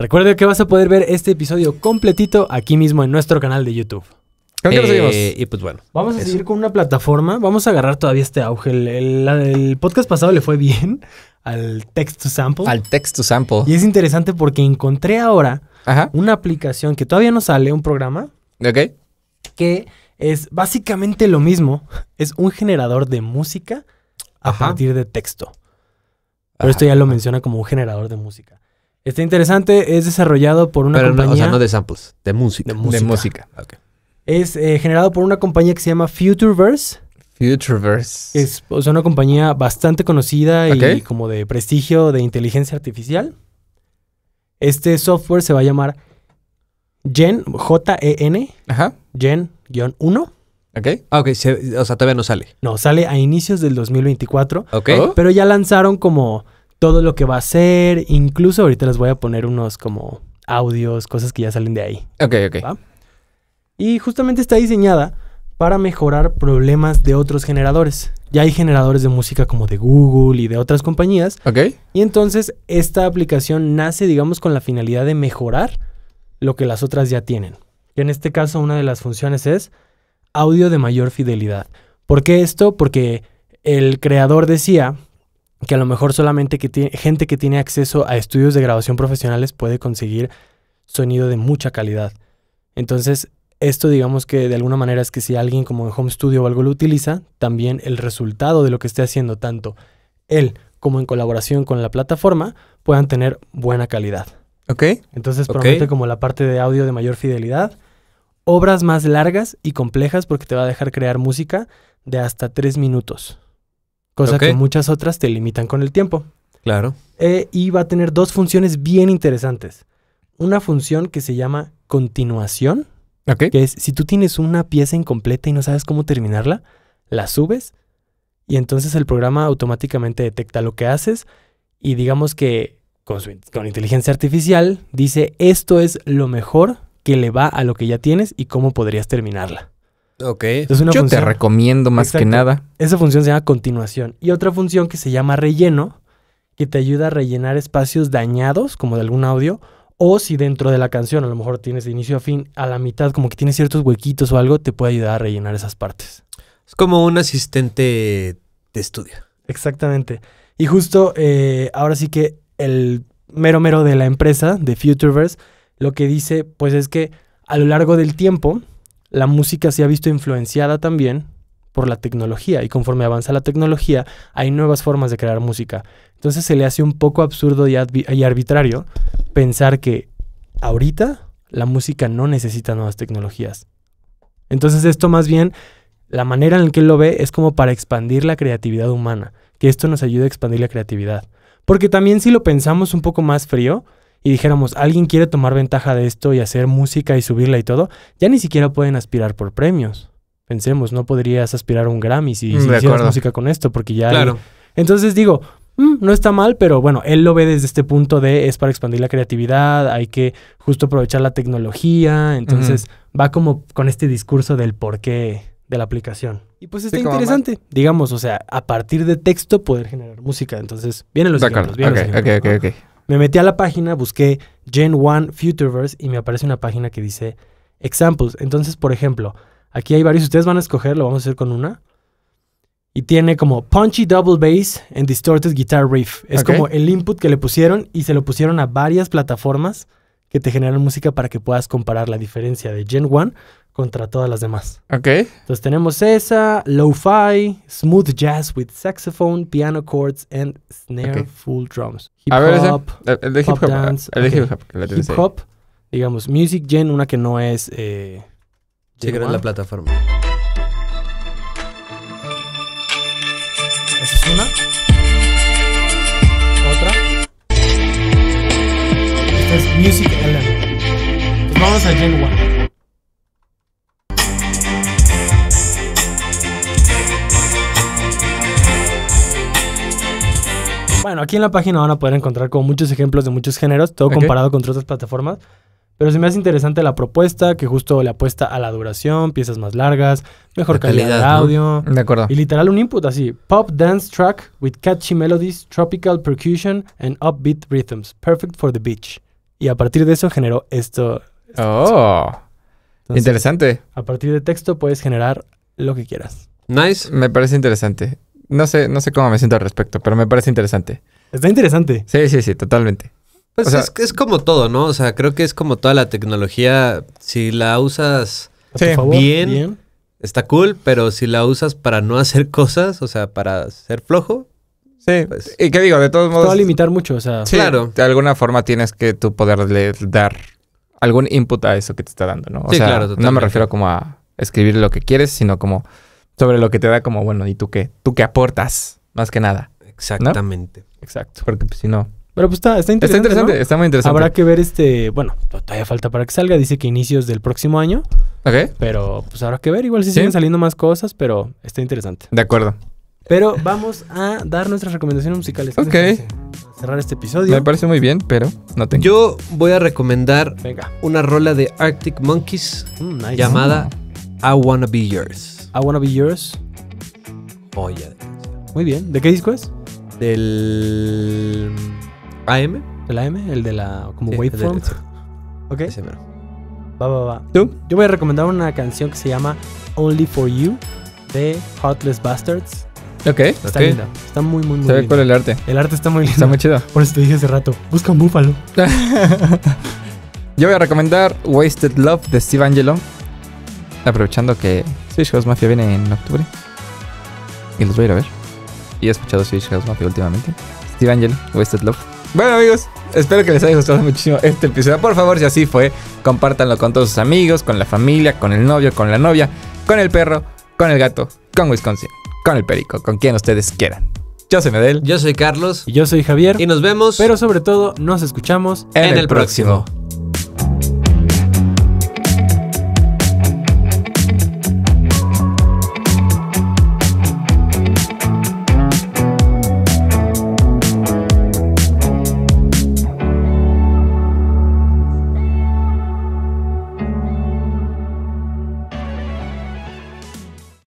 Recuerda que vas a poder ver este episodio completito aquí mismo en nuestro canal de YouTube. ¿Con qué nos seguimos? Y pues bueno. Vamos a seguir con una plataforma. Vamos a agarrar todavía este auge. El podcast pasado le fue bien al Text2Sample. Al Text2Sample. Y es interesante porque encontré ahora una aplicación que todavía no sale, un programa. Ok. Que es básicamente lo mismo. Es un generador de música a partir de texto. Pero esto ya lo menciona como un generador de música. Está interesante. Es desarrollado por una compañía... No, o sea, no de samples. De música. De música. De música. Ok. Es generado por una compañía que se llama Futureverse. Futureverse. Es una compañía bastante conocida y como de prestigio de inteligencia artificial. Este software se va a llamar Jen, J-E-N, Jen-1. Ok. Ah, ok. O sea, todavía no sale. No, sale a inicios del 2024. Ok. Pero ya lanzaron como todo lo que va a ser. Incluso ahorita les voy a poner unos como audios, cosas que ya salen de ahí. Ok, ok. ¿Va? Y justamente está diseñada para mejorar problemas de otros generadores. Ya hay generadores de música como de Google y de otras compañías. Ok. Y entonces esta aplicación nace, digamos, con la finalidad de mejorar lo que las otras ya tienen. Y en este caso una de las funciones es audio de mayor fidelidad. ¿Por qué esto? Porque el creador decía que a lo mejor solamente gente que tiene acceso a estudios de grabación profesionales puede conseguir sonido de mucha calidad. Entonces... esto, digamos que de alguna manera es que si alguien como en Home Studio o algo lo utiliza, también el resultado de lo que esté haciendo tanto él como en colaboración con la plataforma puedan tener buena calidad. Ok. Entonces promete como la parte de audio de mayor fidelidad, obras más largas y complejas porque te va a dejar crear música de hasta 3 minutos. Cosa que muchas otras te limitan con el tiempo. Claro. Y va a tener 2 funciones bien interesantes. Una función que se llama continuación. Okay. Que es, si tú tienes una pieza incompleta y no sabes cómo terminarla, la subes y entonces el programa automáticamente detecta lo que haces y digamos que con inteligencia artificial dice esto es lo mejor que le va a lo que ya tienes y cómo podrías terminarla. Ok. Entonces, una función, te recomiendo más que nada. Esa función se llama continuación. Y otra función que se llama relleno, que te ayuda a rellenar espacios dañados, como de algún audio, o si dentro de la canción a lo mejor tienes de inicio a fin, a la mitad, como que tienes ciertos huequitos o algo, te puede ayudar a rellenar esas partes. Es como un asistente de estudio. Exactamente. Y justo ahora sí que el mero de la empresa, de Futureverse, lo que dice pues es que a lo largo del tiempo la música se ha visto influenciada también por la tecnología y conforme avanza la tecnología hay nuevas formas de crear música. Entonces se le hace un poco absurdo y arbitrario pensar que ahorita la música no necesita nuevas tecnologías. Entonces esto más bien, la manera en la que él lo ve es como para expandir la creatividad humana, que esto nos ayude a expandir la creatividad. Porque también si lo pensamos un poco más frío y dijéramos, alguien quiere tomar ventaja de esto y hacer música y subirla y todo, ya ni siquiera pueden aspirar por premios. Pensemos, no podrías aspirar a un Grammy si hicieras música con esto, porque ya... Claro. Entonces digo... no está mal, pero bueno, él lo ve desde este punto de es para expandir la creatividad, hay que justo aprovechar la tecnología, entonces va como con este discurso del porqué de la aplicación. Y pues está interesante, digamos, o sea, a partir de texto poder generar música, entonces vienen los ejemplos. Me metí a la página, busqué Gen 1 Futureverse y me aparece una página que dice Examples, entonces por ejemplo, aquí hay varios, ustedes van a escoger, lo vamos a hacer con una. Y tiene como punchy double bass and distorted guitar riff. Es como el input que le pusieron y se lo pusieron a varias plataformas que te generan música para que puedas comparar la diferencia de Gen 1 contra todas las demás. Ok. Entonces tenemos esa, lo-fi, smooth jazz with saxophone, piano chords and snare full drums. Hip hop, digamos, music gen, una que no es... sí, que es la plataforma. Una, otra. Esta es Music Element. Pues vamos a Gen 1. Bueno, aquí en la página van a poder encontrar como muchos ejemplos de muchos géneros, todo comparado contra otras plataformas. Pero se me hace interesante la propuesta, que justo le apuesta a la duración, piezas más largas, mejor calidad de audio. ¿No? De acuerdo. Y literal un input así. Pop dance track with catchy melodies, tropical percussion and upbeat rhythms. Perfect for the beach. Y a partir de eso generó esto. ¡Oh! Entonces, interesante. A partir de texto puedes generar lo que quieras. Nice. Me parece interesante. No sé cómo me siento al respecto, pero me parece interesante. Está interesante. Sí, sí, sí, totalmente. Pues o sea, es como todo, ¿no? O sea, creo que es como toda la tecnología. Si la usas bien, está cool, pero si la usas para no hacer cosas, o sea, para ser flojo. Sí, pues, y qué digo, de todos modos... Te va a limitar mucho, o sea... Sí, claro. De alguna forma tienes que tú poderle dar algún input a eso que te está dando, ¿no? O sea, claro, totalmente. No me refiero como a escribir lo que quieres, sino como sobre lo que te da como, bueno, ¿y tú qué? ¿Tú qué aportas? Más que nada. Exactamente. ¿No? Exacto. Porque pues, si no... Pero pues está interesante, ¿no? Está muy interesante. Habrá que ver bueno, todavía falta para que salga. Dice que inicios del próximo año. Ok. Pero pues habrá que ver. Igual sí siguen saliendo más cosas, pero está interesante. De acuerdo. Pero vamos a dar nuestras recomendaciones musicales. Ok. Cerrar este episodio. Me parece muy bien, pero no tengo. Yo voy a recomendar una rola de Arctic Monkeys nice. Llamada I Wanna Be Yours. I Wanna Be Yours. Joya. Muy bien. ¿De qué disco es? Del... AM. ¿El AM? El de la... como sí, waveform. Ok. Ese mero. Va. ¿Tú? Yo voy a recomendar una canción que se llama Only For You de Heartless Bastards. Ok. Está linda. Está muy Se ve cool el arte. El arte está muy lindo. Está muy chido. Por eso te dije hace rato, busca un búfalo. Yo voy a recomendar Wasted Love de Steve Angello. Aprovechando que Switch House Mafia viene en octubre. Y los voy a ir a ver. Y he escuchado Switch House Mafia últimamente. Steve Angello, Wasted Love. Bueno, amigos, espero que les haya gustado muchísimo este episodio. Por favor, si así fue, compártanlo con todos sus amigos, con la familia, con el novio, con la novia, con el perro, con el gato, con Wisconsin, con el perico, con quien ustedes quieran. Yo soy Medel. Yo soy Carlos. Y yo soy Javier. Y nos vemos. Pero sobre todo, nos escuchamos en el próximo.